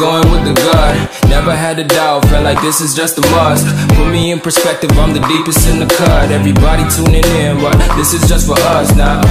Going with the gut, never had a doubt, felt like this is just a must. Put me in perspective, I'm the deepest in the cut. Everybody tuning in, but this is just for us now.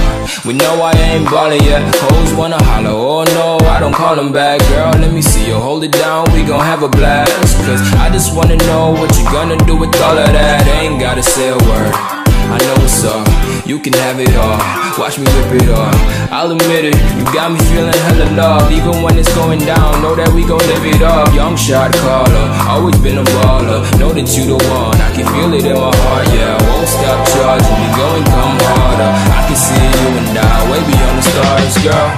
We know I ain't ballin' yet. Hoes wanna holler, oh no, I don't call them back. Girl, let me see you, hold it down, we gon' have a blast. Cause I just wanna know what you gonna do with all of that. I ain't gotta say a word, I know what's up. You can have it all, watch me rip it off. I'll admit it, you got me feeling hella love. Even when it's going down, know that we gon' live it up. Young shot caller, always been a baller. Know that you the one, I can feel it in my heart. Yeah, I won't stop charging, we go and come harder. I can see you and I, way beyond the stars, girl.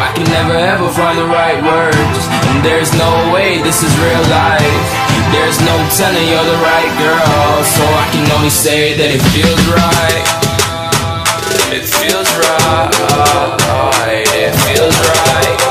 I can never ever find the right words. And there's no way this is real life. There's no telling you're the right girl. So I can only say that it feels right. It feels right. It feels right. It feels right.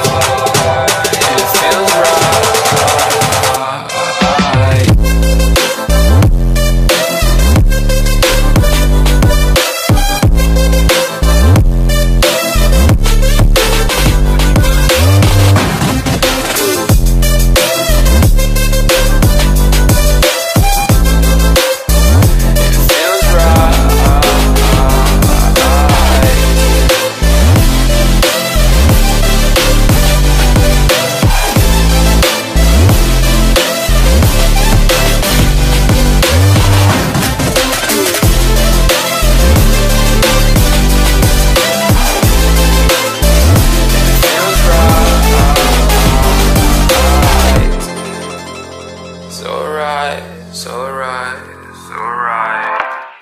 So right, so right, so right.